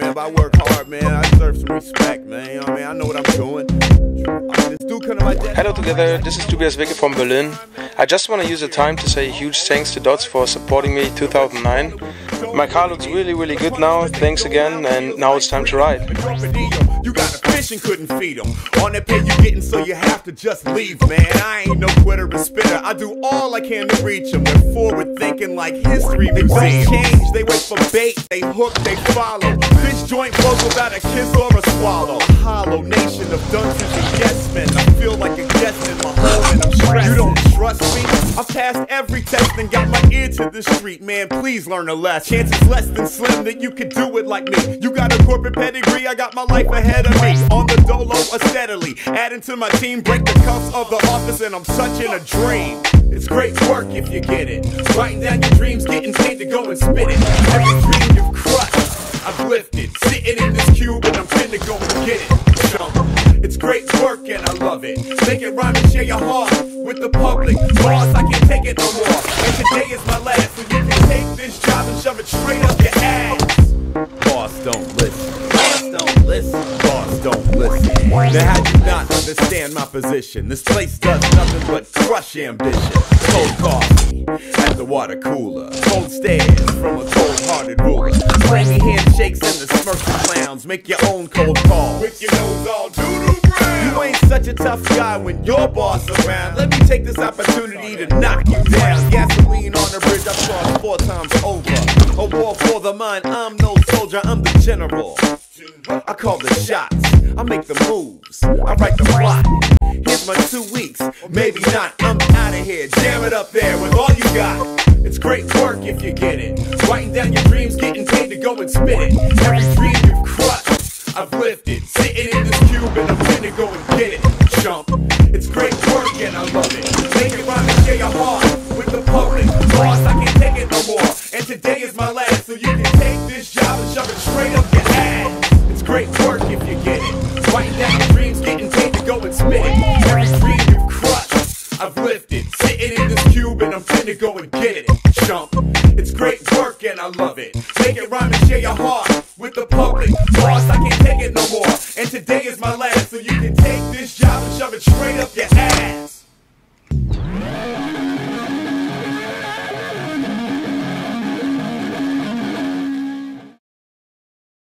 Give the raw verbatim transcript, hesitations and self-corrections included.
heart, man. If I work hard, man, I deserve some respect, man. You know what I mean? I know what I'm doing. This dude come to my desk. Hello together, this is Tobias Wicke from Berlin. I just want to use the time to say a huge thanks to Dotz for supporting me in two thousand nine. My car looks really, really good now. Thanks again, and now it's time to ride. You got a fish and couldn't feed them. On that pay you getting, so you have to just leave, man. I ain't no quitter or spitter. I do all I can to reach them. They're forward thinking like history museum. They won't change, they wait for bait, they hook, they follow. Bitch joint flows without a kiss or a swallow. Hollow nation of dunces and yes men. I feel like a guest in my home and I'm stressed. You don't trust me? I've passed every test and got my ear to the street, man. Please learn a lesson. Chances less than slim that you could do it like me. You got a corporate pedigree, I got my life ahead of me. On the dolo, steadily adding to my team, break the cuffs of the office, and I'm such in a dream. It's great work if you get it. Writing down your dreams, getting paid to go and spit it. Every dream you've crushed, I've lifted. Sitting in this cube, and I'm finna go and get it. So, it's great work, and I love it. Make it rhyme and share your heart with the public. Boss, I can't take it no more. And today is my last, so you can take this job and shove it straight up your ass. Boss, don't listen. Don't listen, boss, don't listen. Now how do you not understand my position? This place does nothing but crush ambition. Cold coffee at the water cooler, cold stares from a cold-hearted ruler. Slimy handshakes and the smirky clowns. Make your own cold call with your nose all doo-doo brown. You ain't such a tough guy when your boss around. Let me take this opportunity to knock you down. Gasoline on the bridge I've crossed four times over. A war for the mind, I'm no soldier, I'm the general. I call the shots, I make the moves, I write the plot. Here's my two weeks, maybe not, I'm out of here. Jam it up there with all you got. It's great work if you get it. Writing down your dreams, getting paid to go and spit it. Every dream you've crushed, I've lifted. Sitting in this cube and I'm finna go and get it. Jump, it's great work and I love it. Make it rhyme and share your heart with the public. Boss, I can't take it no more, and today is my last. So you can take this job and shove it straight up your ass. Great work if you get it. Writing down your dreams, getting paid to go and spit it. Every dream you've crushed, I've lifted. Sitting in this cube and I'm finna go and get it. Jump, it's great work and I love it. Make it rhyme and share your heart with the public. Boss, I can't take it no more, and today is my last. So you can take this job and shove it straight up.